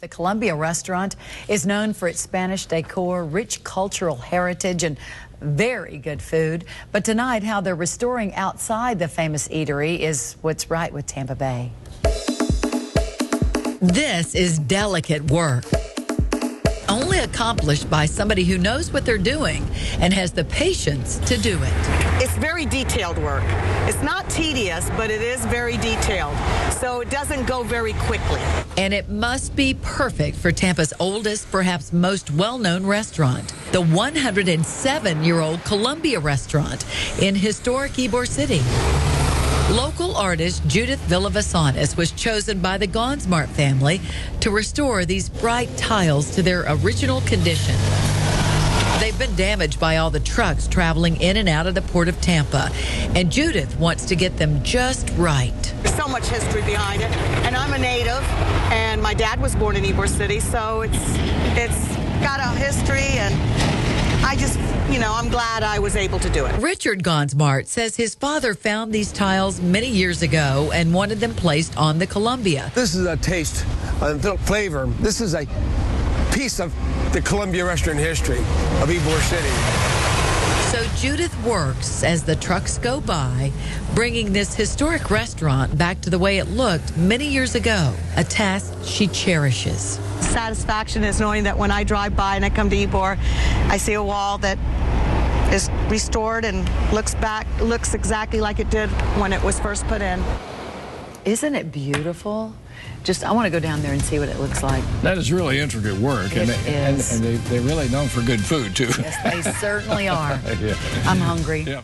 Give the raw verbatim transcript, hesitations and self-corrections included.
The Columbia Restaurant is known for its Spanish decor, rich cultural heritage, and very good food. But tonight, how they're restoring outside the famous eatery is what's right with Tampa Bay. This is delicate work, only accomplished by somebody who knows what they're doing and has the patience to do it. It's very detailed work. It's not tedious, but it is very detailed, so it doesn't go very quickly. And it must be perfect for Tampa's oldest, perhaps most well-known restaurant, the one hundred seven-year-old Columbia Restaurant in historic Ybor City. Local artist Judith Villavisanis was chosen by the Gonzmart family to restore these bright tiles to their original condition. They've been damaged by all the trucks traveling in and out of the port of Tampa, and Judith wants to get them just right. There's so much history behind it, and I'm a native, and my dad was born in Ybor City, so it's it's got a history, and I just, you know, I'm glad I was able to do it. Richard Gonzmart says his father found these tiles many years ago and wanted them placed on the Columbia. This is a taste, a flavor. This is a piece of the Columbia Restaurant history of Ybor City. So Judith works as the trucks go by, bringing this historic restaurant back to the way it looked many years ago, a task she cherishes. Satisfaction is knowing that when I drive by and I come to Ybor, I see a wall that is restored and looks back, looks exactly like it did when it was first put in. Isn't it beautiful? Just, I want to go down there and see what it looks like. That is really intricate work. It and they, is. And, and they, they're really known for good food, too. Yes, they certainly are. Yeah. I'm hungry. Yeah.